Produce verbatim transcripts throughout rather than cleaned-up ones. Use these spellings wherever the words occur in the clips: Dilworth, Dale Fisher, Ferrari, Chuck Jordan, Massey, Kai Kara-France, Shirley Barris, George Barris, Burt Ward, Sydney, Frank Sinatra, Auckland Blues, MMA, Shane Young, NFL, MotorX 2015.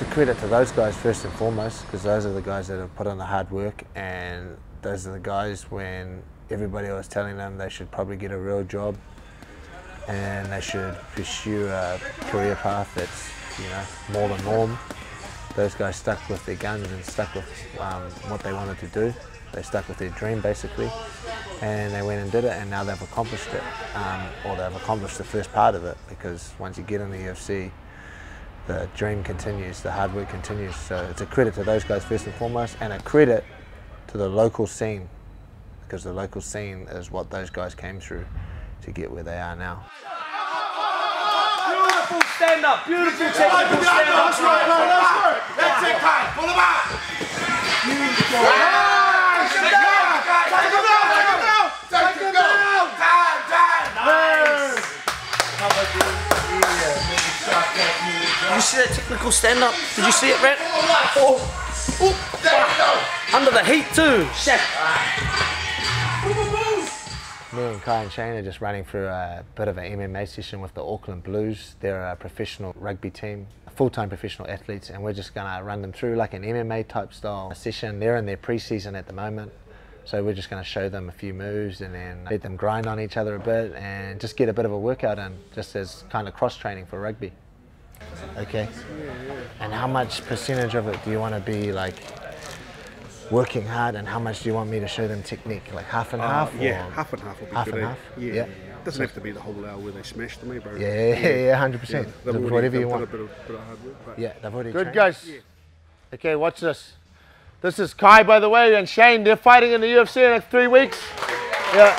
it's a credit to those guys first and foremost, because those are the guys that have put on the hard work, and those are the guys when everybody was telling them they should probably get a real job and they should pursue a career path that's, you know, more the norm. Those guys stuck with their guns and stuck with um, what they wanted to do. They stuck with their dream, basically, and they went and did it, and now they've accomplished it, um, or they've accomplished the first part of it, because once you get in the U F C, the dream continues, the hard work continues. So it's a credit to those guys first and foremost, and a credit to the local scene, because the local scene is what those guys came through to get where they are now. Beautiful stand-up, beautiful technical stand-up. That's right, that's right. That's it, Kai, pull him out. Did you see that technical stand-up? Did you see it, Brett? Oh, oh, oh. Under the heat too. Shit. Me and Kai and Shane are just running through a bit of an M M A session with the Auckland Blues. They're a professional rugby team, full-time professional athletes, and we're just going to run them through like an M M A type style session. They're in their pre-season at the moment, so we're just going to show them a few moves and then let them grind on each other a bit and just get a bit of a workout in, just as kind of cross-training for rugby. Okay, and how much percentage of it do you want to be like working hard, and how much do you want me to show them technique? Like half and uh, half? Yeah, half and half will be half good. And half? Yeah, yeah. It doesn't have to be the whole hour where they smash to me, bro. Yeah, yeah, yeah, one hundred percent. Yeah, already, whatever you want. A bit of, bit of hard work, but yeah, they've already good, trained. Guys. Yeah. Okay, watch this. This is Kai, by the way, and Shane. They're fighting in the U F C in the next three weeks. Yeah.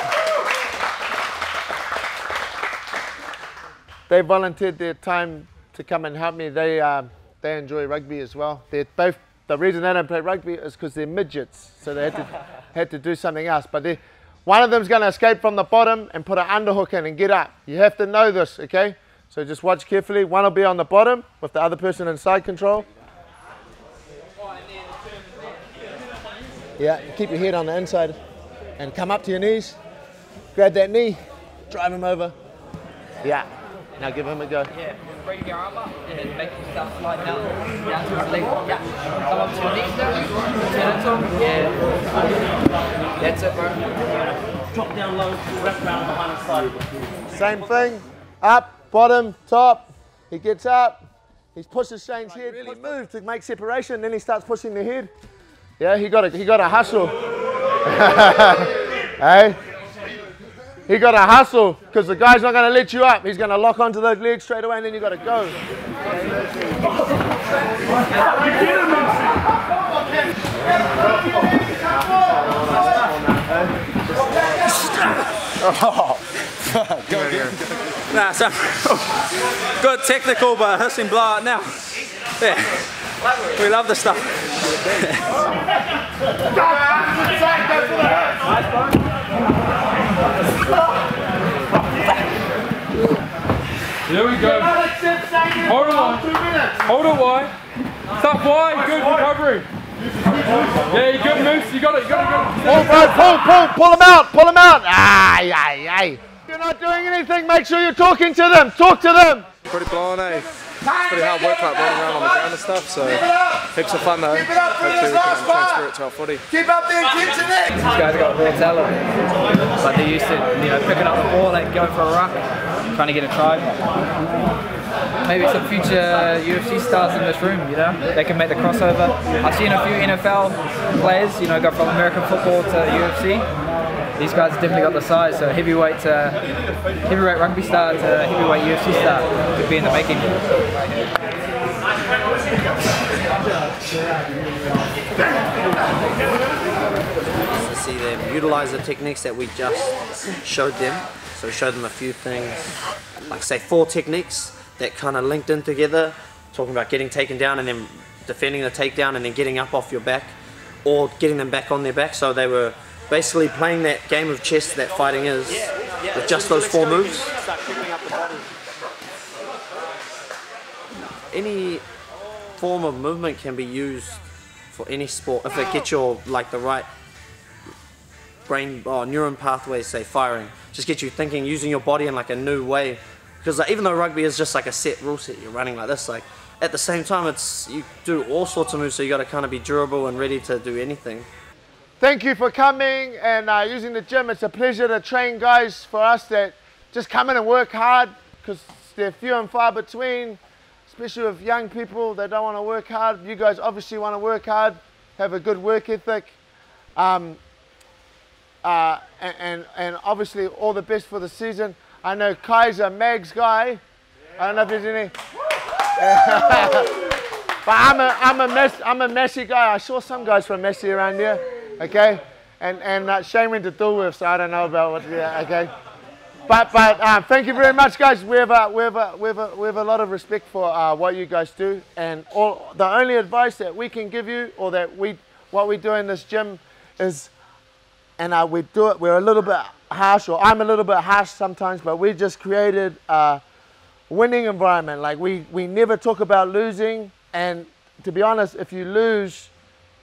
They volunteered their time to come and help me. They um, they enjoy rugby as well. They're both, the reason they don't play rugby is because they're midgets, so they had to had to do something else. But they, one of them's going to escape from the bottom and put an underhook in and get up. You have to know this, okay? So just watch carefully. One will be on the bottom with the other person in side control. Yeah, keep your head on the inside and come up to your knees. Grab that knee, drive him over. Yeah. Now give him a go. Yeah, bring your arm up and then make yourself slide down. Down to his leg. Yeah. Come up to your knees now. Turn it on. Yeah. That's it, bro. Drop down low, wrap around behind the side. Same thing. Up, bottom, top. He gets up. He pushes Shane's head. Really move to make separation. Then he starts pushing the head. Yeah, he got a, he got a hustle. Hey. He got to hustle, because the guy's not going to let you up. He's going to lock onto those legs straight away, and then you got to go. Oh, go again. Nah, so good technical, but hissing blowout now. Yeah, we love this stuff. There we go. Hold it wide. Hold it wide. Stop wide. Good recovery. Yeah, good moves. You got it. You got it. Pull, bro. Pull, pull. Pull them out. Pull them out. Aye, aye, aye. If you're not doing anything, make sure you're talking to them. Talk to them. Pretty blowing, eh? Pretty hard work, like running around on the ground and stuff. So heaps of fun, though. Hopefully we can transfer it to our footy. Keep up the intensity. These guys got real talent. Like they're used to, you know, picking up the ball, like going for a ruck, trying to get a try. Maybe some future U F C stars in this room, you know? They can make the crossover. I've seen a few N F L players, you know, go from American football to U F C. These guys definitely got the size, so heavyweight to heavyweight rugby star to heavyweight U F C star could be in the making. To see them utilize the techniques that we just showed them. So we showed them a few things, like say four techniques that kind of linked in together, talking about getting taken down and then defending the takedown and then getting up off your back, or getting them back on their back. So they were basically playing that game of chess that fighting is with just those four moves. Any form of movement can be used for any sport if it gets your, like the right brain or oh, neuron pathways, say firing, just get you thinking, using your body in like a new way. Because like, even though rugby is just like a set rule set, you're running like this, like at the same time, it's you do all sorts of moves, so you got to kind of be durable and ready to do anything. Thank you for coming and uh, using the gym. It's a pleasure to train guys for us that just come in and work hard, because they're few and far between, especially with young people. They don't want to work hard. You guys obviously want to work hard, have a good work ethic, um, uh, and, and, and obviously all the best for the season. I know Kai's a Mags guy. Yeah. I don't know if there's any. But I'm a, I'm, a mess, I'm a Massey guy. I saw some guys from Massey around here. Okay, and, and uh, Shane went to Dilworth, so I don't know about what, yeah, okay. But, but um, thank you very much, guys. We have a, we have a, we have a, we have a lot of respect for uh, what you guys do, and all, the only advice that we can give you, or that we, what we do in this gym is, and uh, we do it, we're a little bit harsh, or I'm a little bit harsh sometimes, but we just created a winning environment. Like, we, we never talk about losing, and to be honest, if you lose,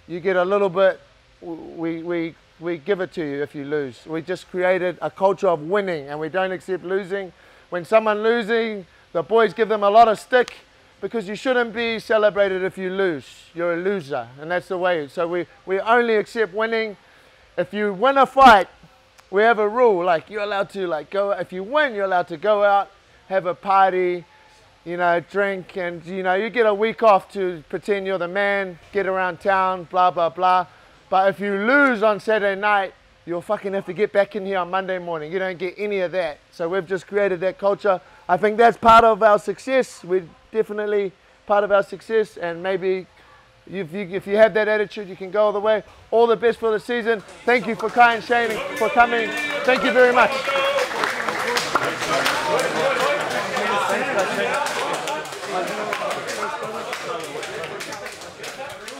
you get a little bit, We, we, we give it to you if you lose. We just created a culture of winning, and we don't accept losing. When someone losing, the boys give them a lot of stick, because you shouldn't be celebrated if you lose. You're a loser, and that's the way. So we, we only accept winning. If you win a fight, we have a rule, like you're allowed to like go, if you win, you're allowed to go out, have a party, you know, drink, and you know, you get a week off to pretend you're the man, get around town, blah, blah, blah. But if you lose on Saturday night, you'll fucking have to get back in here on Monday morning. You don't get any of that. So we've just created that culture. I think that's part of our success. We're definitely part of our success. And maybe if you, if you have that attitude, you can go all the way. All the best for the season. Thank you for Kai and Shane for coming. Thank you very much. Thanks,